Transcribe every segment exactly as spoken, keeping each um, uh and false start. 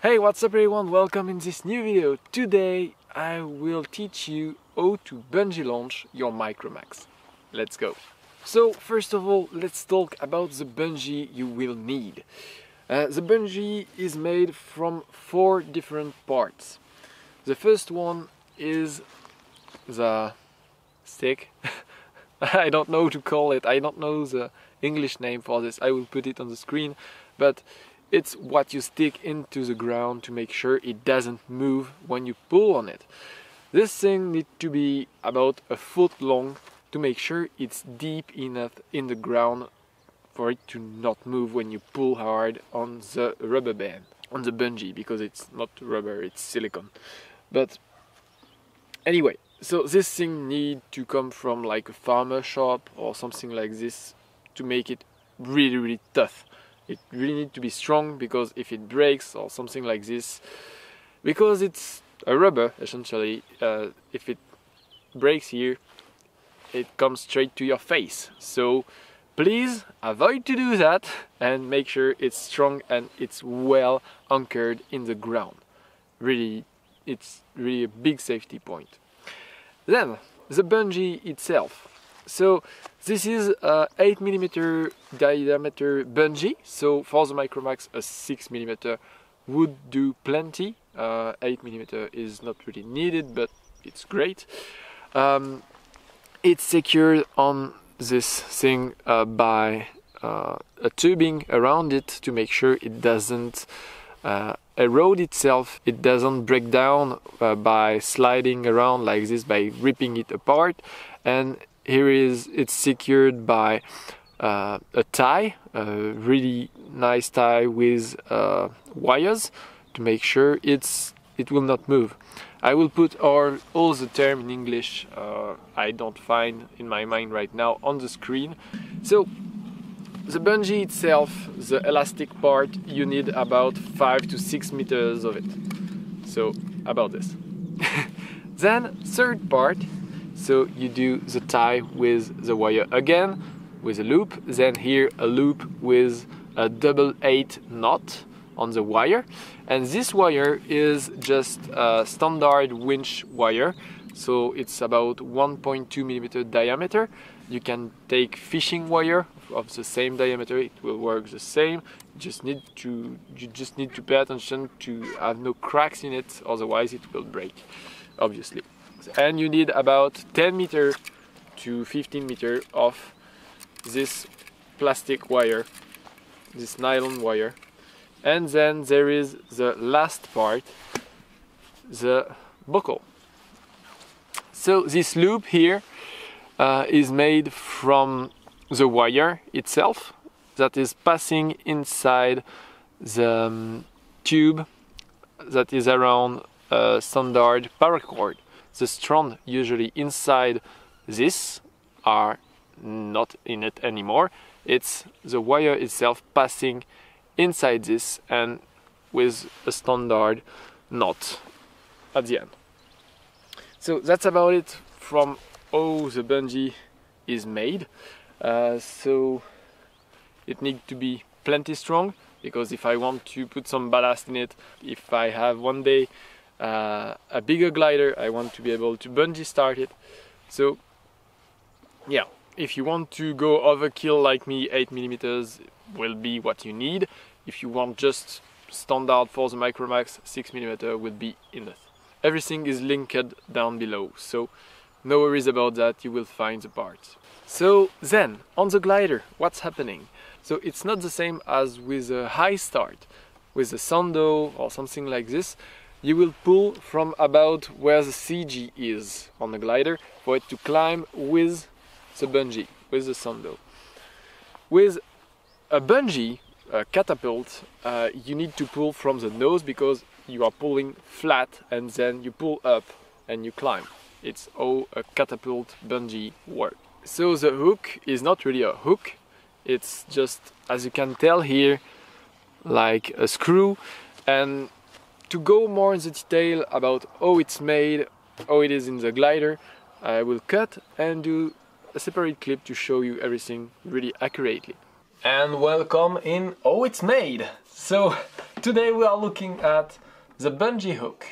Hey, what's up everyone, welcome in this new video. Today I will teach you how to bungee launch your Micromax. Let's go. So first of all, let's talk about the bungee you will need. Uh, the bungee is made from four different parts. The first one is the stick. I don't know how to call it, I don't know the English name for this, I will put it on the screen, but it's what you stick into the ground to make sure it doesn't move when you pull on it. This thing needs to be about a foot long to make sure it's deep enough in the ground for it to not move when you pull hard on the rubber band, on the bungee, because it's not rubber, it's silicone. But anyway, so this thing needs to come from like a farmer shop or something like this to make it really, really tough. It really needs to be strong, because if it breaks or something like this, because it's a rubber essentially, uh, if it breaks here, it comes straight to your face. So please avoid to do that and make sure it's strong and it's well anchored in the ground. Really, it's really a big safety point. Then the bungee itself. So this is a eight millimeter diameter bungee, so for the Micromax a six millimeter would do plenty. uh, eight millimeter is not really needed, but it's great. Um, it's secured on this thing uh, by uh, a tubing around it to make sure it doesn't uh, erode itself, it doesn't break down uh, by sliding around like this, by ripping it apart. And here is it's secured by uh, a tie, a really nice tie with uh, wires to make sure it's it will not move. I will put all, all the terms in English uh, I don't find in my mind right now on the screen. So the bungee itself, the elastic part, you need about five to six meters of it. So about this. Then third part. So you do the tie with the wire again, with a loop, then here a loop with a double eight knot on the wire. And this wire is just a standard winch wire, so it's about one point two millimeter diameter. You can take fishing wire of the same diameter, it will work the same. You just need to, you just need to pay attention to have no cracks in it, otherwise it will break, obviously. And you need about ten meter to fifteen meter of this plastic wire, this nylon wire. And then there is the last part, the buckle. So this loop here uh, is made from the wire itself that is passing inside the um, tube that is around a standard paracord. The strands usually inside this are not in it anymore. It's the wire itself passing inside this and with a standard knot at the end. So that's about it from how the bungee is made. Uh, so it needs to be plenty strong, because if I want to put some ballast in it, if I have one day Uh, a bigger glider, I want to be able to bungee start it. So yeah, if you want to go overkill like me, eight millimeters will be what you need. If you want just standard for the Micromax, six millimeter would be enough. Everything is linked down below, so no worries about that, you will find the parts. So then, on the glider, what's happening? So it's not the same as with a high start, with a Sando or something like this. You will pull from about where the C G is on the glider for it to climb with the bungee, with the Sando. With a bungee, a catapult, uh, you need to pull from the nose, because you are pulling flat and then you pull up and you climb. It's how a catapult bungee works. So the hook is not really a hook, it's just, as you can tell here, like a screw. And to go more in the detail about how it's made, how it is in the glider, I will cut and do a separate clip to show you everything really accurately. And welcome in how it's made! So Today we are looking at the bungee hook.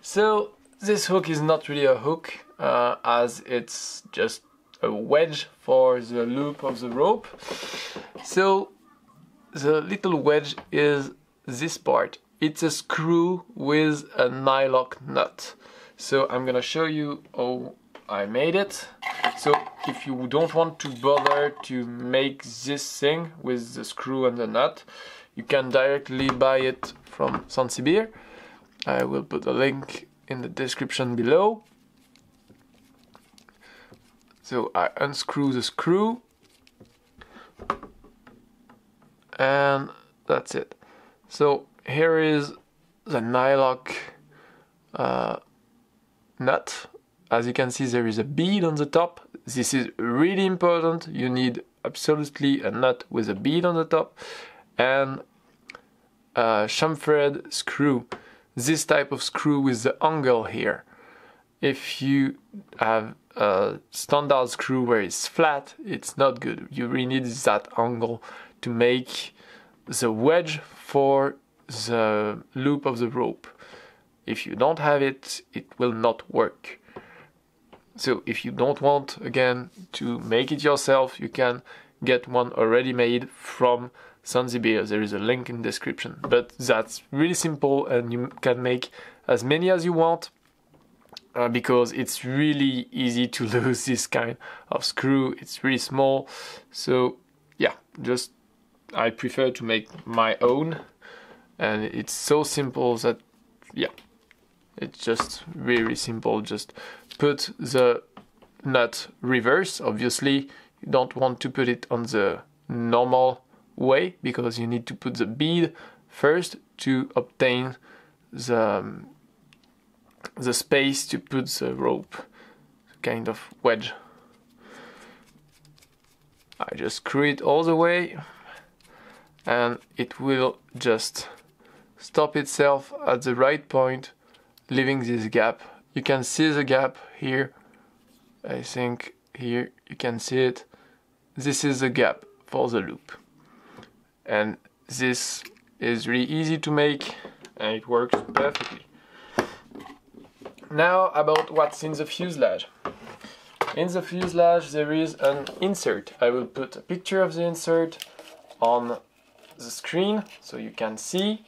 So this hook is not really a hook uh, as it's just a wedge for the loop of the rope. So the little wedge is this part. It's a screw with a nylock nut. So I'm gonna show you how I made it. So if you don't want to bother to make this thing with the screw and the nut, you can directly buy it from Sansibear. I will put a link in the description below. So I unscrew the screw and that's it. So here is the nylock uh, nut. As you can see, there is a bead on the top. This is really important. You need absolutely a nut with a bead on the top and a chamfered screw. This type of screw with the angle here. If you have a standard screw where it's flat, it's not good. You really need that angle to make the wedge for the loop of the rope. If you don't have it, it will not work. So if you don't want, again, to make it yourself, you can get one already made from Sansibear. There is a link in the description. But that's really simple and you can make as many as you want uh, because it's really easy to lose this kind of screw. It's really small. So yeah, just I prefer to make my own and it's so simple that, yeah, it's just really simple. Just put the nut reverse. Obviously you don't want to put it on the normal way because you need to put the bead first to obtain the, the space to put the rope, kind of wedge. I just screw it all the way and it will just stop itself at the right point, leaving this gap. You can see the gap here. I think here you can see it. This is the gap for the loop. And this is really easy to make and it works perfectly. Now about what's in the fuselage. In the fuselage there is an insert. I will put a picture of the insert on the screen so you can see.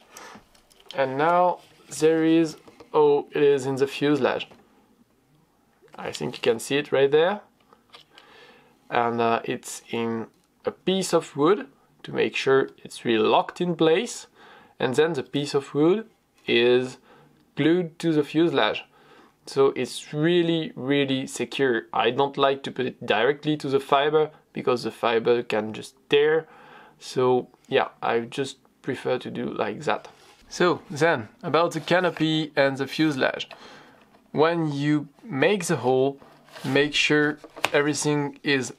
And now there is Oh, it is in the fuselage. I think you can see it right there. And uh, it's in a piece of wood to make sure it's really locked in place. And then the piece of wood is glued to the fuselage. So it's really, really secure. I don't like to put it directly to the fiber because the fiber can just tear. So yeah, I just prefer to do like that. So then, about the canopy and the fuselage. When you make the hole, make sure everything is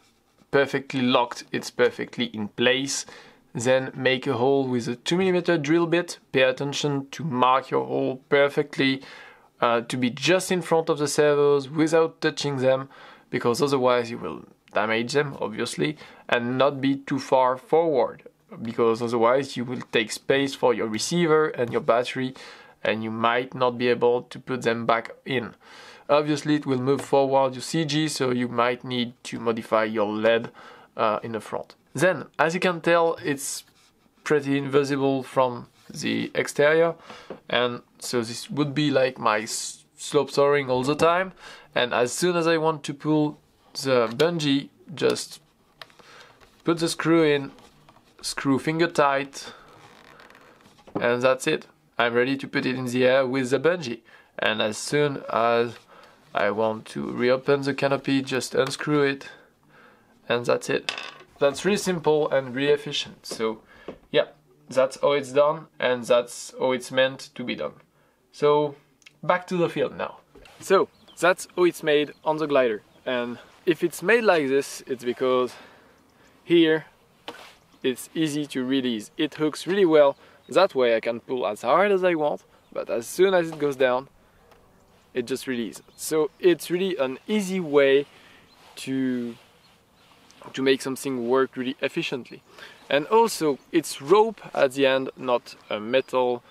perfectly locked, it's perfectly in place. Then make a hole with a two millimeter drill bit. Pay attention to mark your hole perfectly, uh, to be just in front of the servos without touching them, because otherwise you will damage them, obviously, and not be too far forward, because otherwise you will take space for your receiver and your battery and you might not be able to put them back in. Obviously it will move forward your C G, so you might need to modify your L E D uh, in the front. Then, as you can tell, it's pretty invisible from the exterior, and so this would be like my slope soaring all the time, and as soon as I want to pull the bungee, just put the screw in, screw finger tight, and that's it. I'm ready to put it in the air with the bungee. And as soon as I want to reopen the canopy, just unscrew it, and that's it. That's really simple and really efficient. So yeah, that's how it's done, and that's how it's meant to be done. So back to the field now. So that's how it's made on the glider. And if it's made like this, it's because here it's easy to release. It hooks really well. That way I can pull as hard as I want, but as soon as it goes down, it just releases. So it's really an easy way to, to make something work really efficiently. And also it's rope at the end, not a metal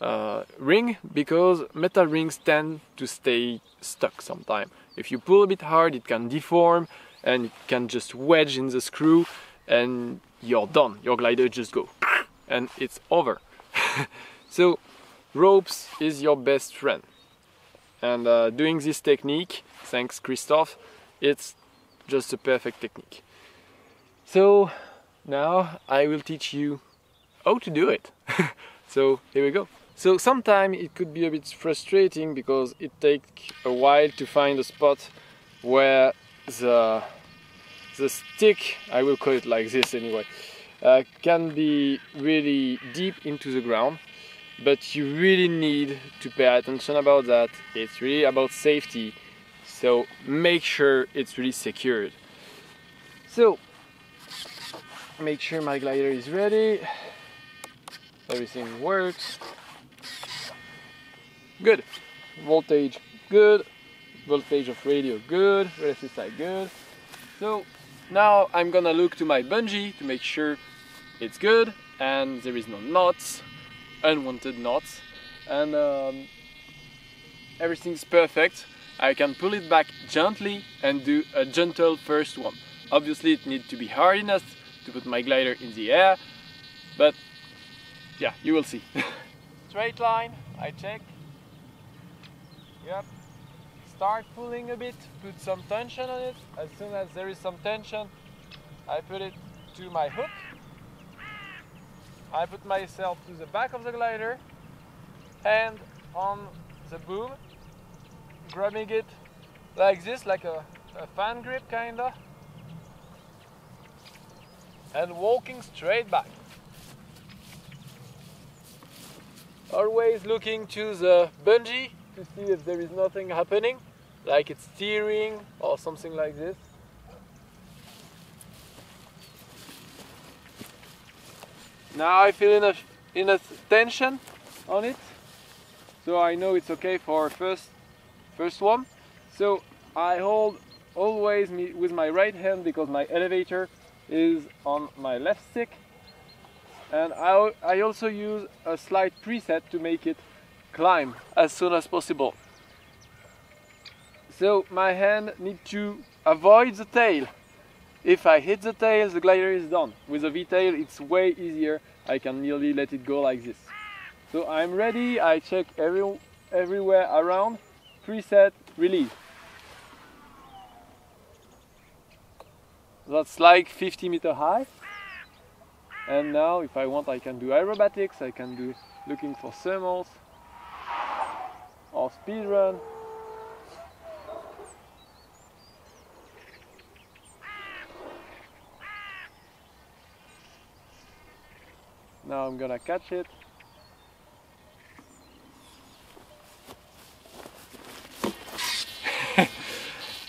uh, ring, because metal rings tend to stay stuck sometimes. If you pull a bit hard, it can deform and it can just wedge in the screw and you're done. Your glider just go and it's over. So ropes is your best friend. And uh, doing this technique, thanks Christophe, it's just a perfect technique. So now I will teach you how to do it. So here we go. So sometimes it could be a bit frustrating because it takes a while to find a spot where the, the stick, I will call it like this anyway, uh, can be really deep into the ground. But you really need to pay attention about that. It's really about safety, so make sure it's really secured. So make sure my glider is ready, everything works good, voltage good, voltage of radio good, resistance good. So now I'm gonna look to my bungee to make sure it's good and there is no knots, unwanted knots, and um, everything's perfect. I can pull it back gently and do a gentle first one. Obviously it needs to be hard enough to put my glider in the air, but yeah, you will see. Straight line, I check. Yep. Start pulling a bit, put some tension on it. As soon as there is some tension, I put it to my hook. I put myself to the back of the glider and on the boom, grabbing it like this, like a, a fan grip kinda, and walking straight back. Always looking to the bungee to see if there is nothing happening, like it's steering or something like this. Now I feel enough, enough tension on it, so I know it's okay for first first one. So I hold always me with my right hand because my elevator is on my left stick, and I, I also use a slight preset to make it climb as soon as possible. So my hand needs to avoid the tail. If I hit the tail, the glider is done. With a V-tail, it's way easier. I can nearly let it go like this. So I'm ready, I check every, everywhere around. Preset, release. That's like fifty meter high. And now, if I want, I can do aerobatics, I can do looking for thermals or speed run. Now I'm gonna catch it.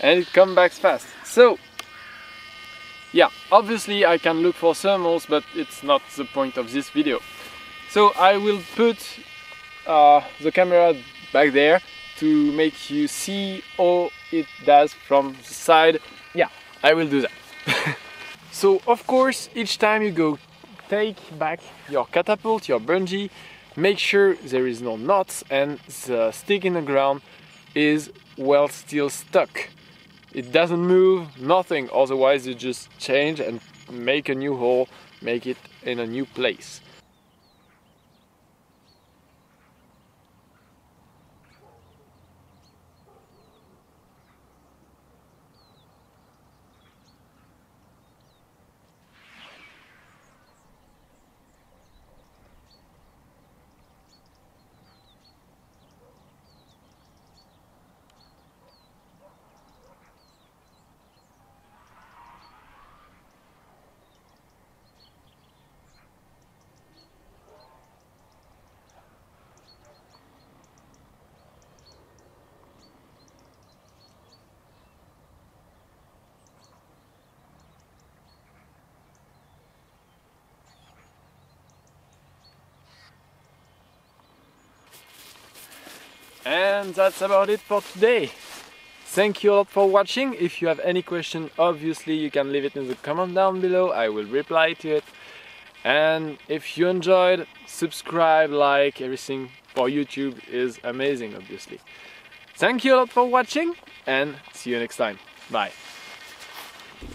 And it comes back fast. So, yeah, obviously I can look for thermals, but it's not the point of this video. So I will put uh, the camera back there to make you see how it does from the side. Yeah, I will do that. So, of course, each time you go take back your catapult, your bungee, make sure there is no knots and the stick in the ground is well still stuck. It doesn't move, nothing, otherwise you just change and make a new hole, make it in a new place. And that's about it for today. Thank you a lot for watching. If you have any question, obviously you can leave it in the comment down below. I will reply to it. And if you enjoyed, subscribe, like, everything for YouTube is amazing, obviously. Thank you a lot for watching and see you next time. Bye.